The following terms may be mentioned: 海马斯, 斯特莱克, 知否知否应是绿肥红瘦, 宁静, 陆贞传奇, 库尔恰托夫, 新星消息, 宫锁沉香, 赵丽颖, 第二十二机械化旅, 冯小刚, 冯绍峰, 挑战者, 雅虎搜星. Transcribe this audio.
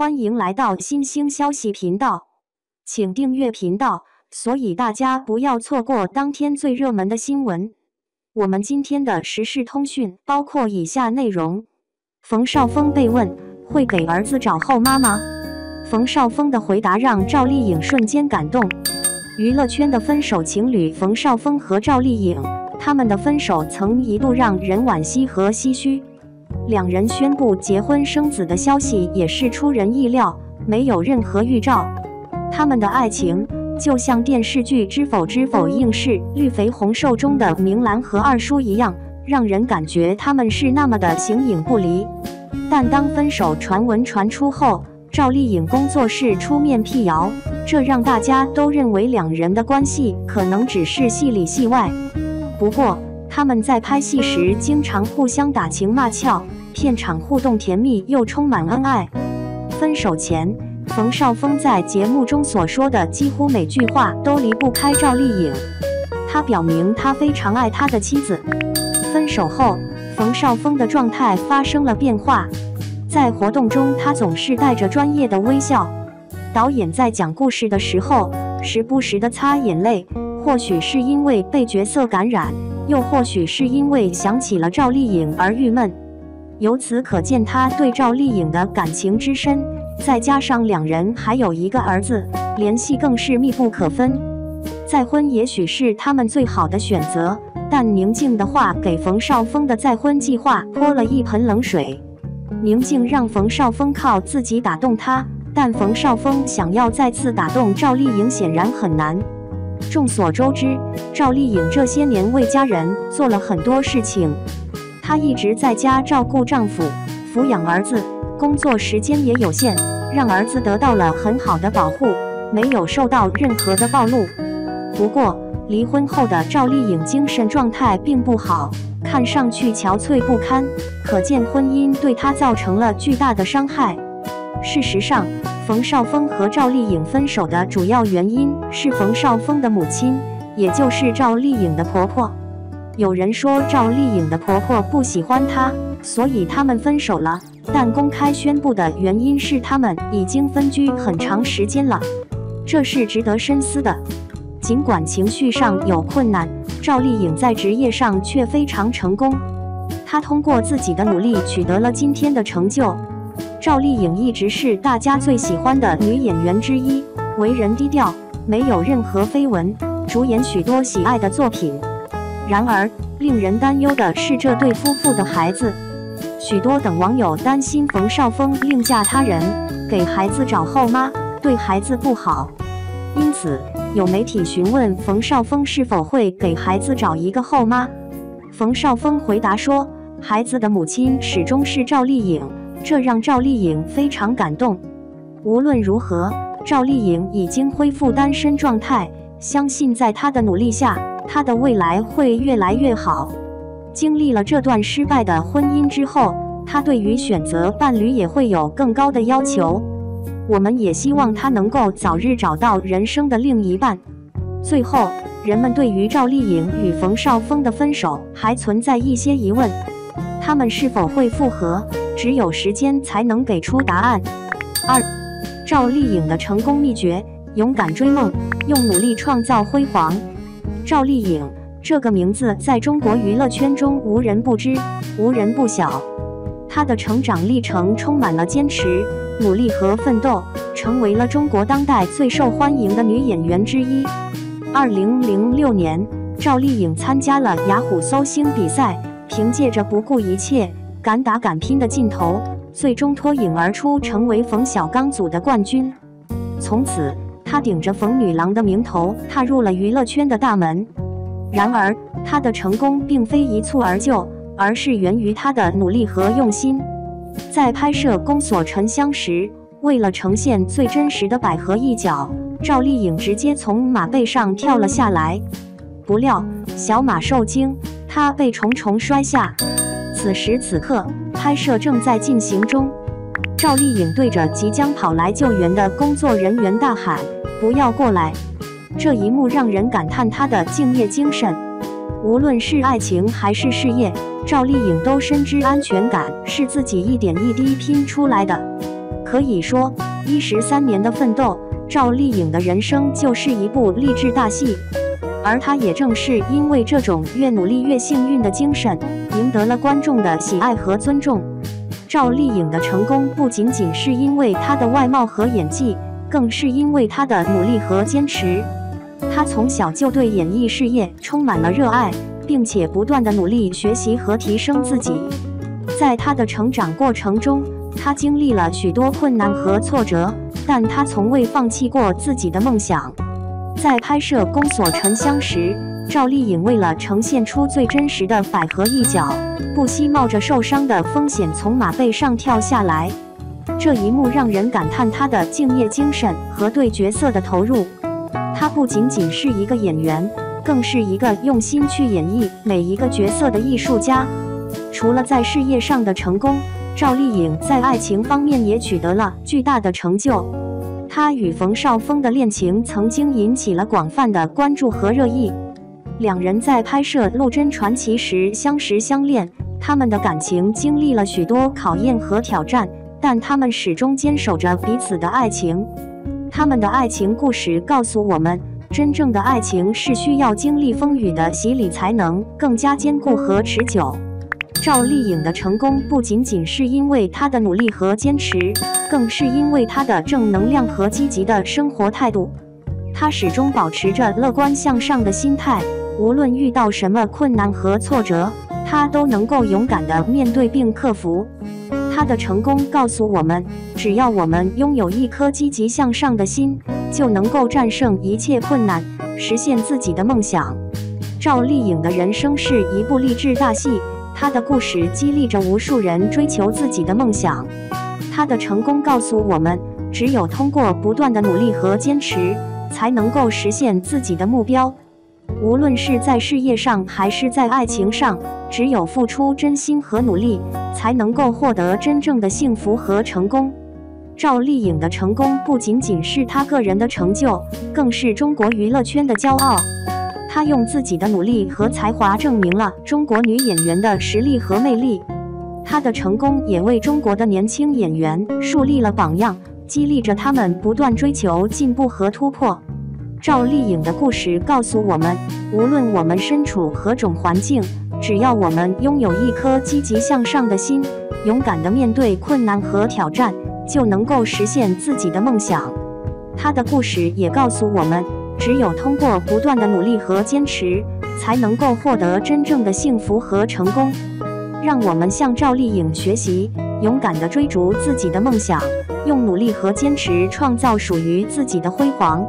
欢迎来到新星消息频道，请订阅频道，所以大家不要错过当天最热门的新闻。我们今天的时事通讯包括以下内容：冯绍峰被问会给儿子找后妈吗？冯绍峰的回答让赵丽颖瞬间感动。娱乐圈的分手情侣冯绍峰和赵丽颖，他们的分手曾一度让人惋惜和唏嘘。 两人宣布结婚生子的消息也是出人意料，没有任何预兆。他们的爱情就像电视剧《知否知否应是绿肥红瘦》中的明兰和二叔一样，让人感觉他们是那么的形影不离。但当分手传闻传出后，赵丽颖工作室出面辟谣，这让大家都认为两人的关系可能只是戏里戏外。不过， 他们在拍戏时经常互相打情骂俏，片场互动甜蜜又充满恩爱。分手前，冯绍峰在节目中所说的几乎每句话都离不开赵丽颖，他表明他非常爱他的妻子。分手后，冯绍峰的状态发生了变化，在活动中他总是带着专业的微笑，导演在讲故事的时候时不时地擦眼泪，或许是因为被角色感染， 又或许是因为想起了赵丽颖而郁闷，由此可见他对赵丽颖的感情之深。再加上两人还有一个儿子，联系更是密不可分。再婚也许是他们最好的选择，但宁静的话给冯绍峰的再婚计划泼了一盆冷水。宁静让冯绍峰靠自己打动她，但冯绍峰想要再次打动赵丽颖显然很难。 众所周知，赵丽颖这些年为家人做了很多事情。她一直在家照顾丈夫、抚养儿子，工作时间也有限，让儿子得到了很好的保护，没有受到任何的暴露。不过，离婚后的赵丽颖精神状态并不好，看上去憔悴不堪，可见婚姻对她造成了巨大的伤害。事实上， 冯绍峰和赵丽颖分手的主要原因是冯绍峰的母亲，也就是赵丽颖的婆婆。有人说赵丽颖的婆婆不喜欢她，所以他们分手了。但公开宣布的原因是他们已经分居很长时间了，这是值得深思的。尽管情绪上有困难，赵丽颖在职业上却非常成功。她通过自己的努力取得了今天的成就。 赵丽颖一直是大家最喜欢的女演员之一，为人低调，没有任何绯闻，主演许多喜爱的作品。然而，令人担忧的是这对夫妇的孩子。许多等网友担心冯绍峰另嫁他人，给孩子找后妈，对孩子不好。因此，有媒体询问冯绍峰是否会给孩子找一个后妈，冯绍峰回答说，孩子的母亲始终是赵丽颖。 这让赵丽颖非常感动。无论如何，赵丽颖已经恢复单身状态，相信在她的努力下，她的未来会越来越好。经历了这段失败的婚姻之后，她对于选择伴侣也会有更高的要求。我们也希望她能够早日找到人生的另一半。最后，人们对于赵丽颖与冯绍峰的分手还存在一些疑问，他们是否会复合？ 只有时间才能给出答案。2，赵丽颖的成功秘诀：勇敢追梦，用努力创造辉煌。赵丽颖这个名字在中国娱乐圈中无人不知，无人不晓。她的成长历程充满了坚持、努力和奋斗，成为了中国当代最受欢迎的女演员之一。2006年，赵丽颖参加了雅虎搜星比赛，凭借着不顾一切、 敢打敢拼的劲头，最终脱颖而出，成为冯小刚组的冠军。从此，她顶着“冯女郎”的名头，踏入了娱乐圈的大门。然而，她的成功并非一蹴而就，而是源于她的努力和用心。在拍摄《宫锁沉香》时，为了呈现最真实的百合一角，赵丽颖直接从马背上跳了下来。不料，小马受惊，她被重重摔下。 此时此刻，拍摄正在进行中。赵丽颖对着即将跑来救援的工作人员大喊：“不要过来！”这一幕让人感叹她的敬业精神。无论是爱情还是事业，赵丽颖都深知安全感是自己一点一滴拼出来的。可以说，13年的奋斗，赵丽颖的人生就是一部励志大戏。而她也正是因为这种越努力越幸运的精神，赢得了观众的喜爱和尊重。赵丽颖的成功不仅仅是因为她的外貌和演技，更是因为她的努力和坚持。她从小就对演艺事业充满了热爱，并且不断地努力学习和提升自己。在她的成长过程中，她经历了许多困难和挫折，但她从未放弃过自己的梦想。在拍摄《宫锁沉香》时，赵丽颖为了呈现出最真实的百合一角，不惜冒着受伤的风险从马背上跳下来。这一幕让人感叹她的敬业精神和对角色的投入。她不仅仅是一个演员，更是一个用心去演绎每一个角色的艺术家。除了在事业上的成功，赵丽颖在爱情方面也取得了巨大的成就。她与冯绍峰的恋情曾经引起了广泛的关注和热议。两人在拍摄《陆贞传奇》时相识相恋，他们的感情经历了许多考验和挑战，但他们始终坚守着彼此的爱情。他们的爱情故事告诉我们，真正的爱情是需要经历风雨的洗礼，才能更加坚固和持久。赵丽颖的成功不仅仅是因为她的努力和坚持，更是因为她的正能量和积极的生活态度。她始终保持着乐观向上的心态，无论遇到什么困难和挫折，她都能够勇敢地面对并克服。她的成功告诉我们，只要我们拥有一颗积极向上的心，就能够战胜一切困难，实现自己的梦想。赵丽颖的人生是一部励志大戏。她的故事激励着无数人追求自己的梦想。她的成功告诉我们，只有通过不断的努力和坚持，才能够实现自己的目标。无论是在事业上还是在爱情上，只有付出真心和努力，才能够获得真正的幸福和成功。赵丽颖的成功不仅仅是她个人的成就，更是中国娱乐圈的骄傲。她用自己的努力和才华证明了中国女演员的实力和魅力。她的成功也为中国的年轻演员树立了榜样，激励着他们不断追求进步和突破。赵丽颖的故事告诉我们，无论我们身处何种环境，只要我们拥有一颗积极向上的心，勇敢地面对困难和挑战，就能够实现自己的梦想。她的故事也告诉我们，只有通过不断的努力和坚持，才能够获得真正的幸福和成功。让我们向赵丽颖学习，勇敢地追逐自己的梦想，用努力和坚持创造属于自己的辉煌。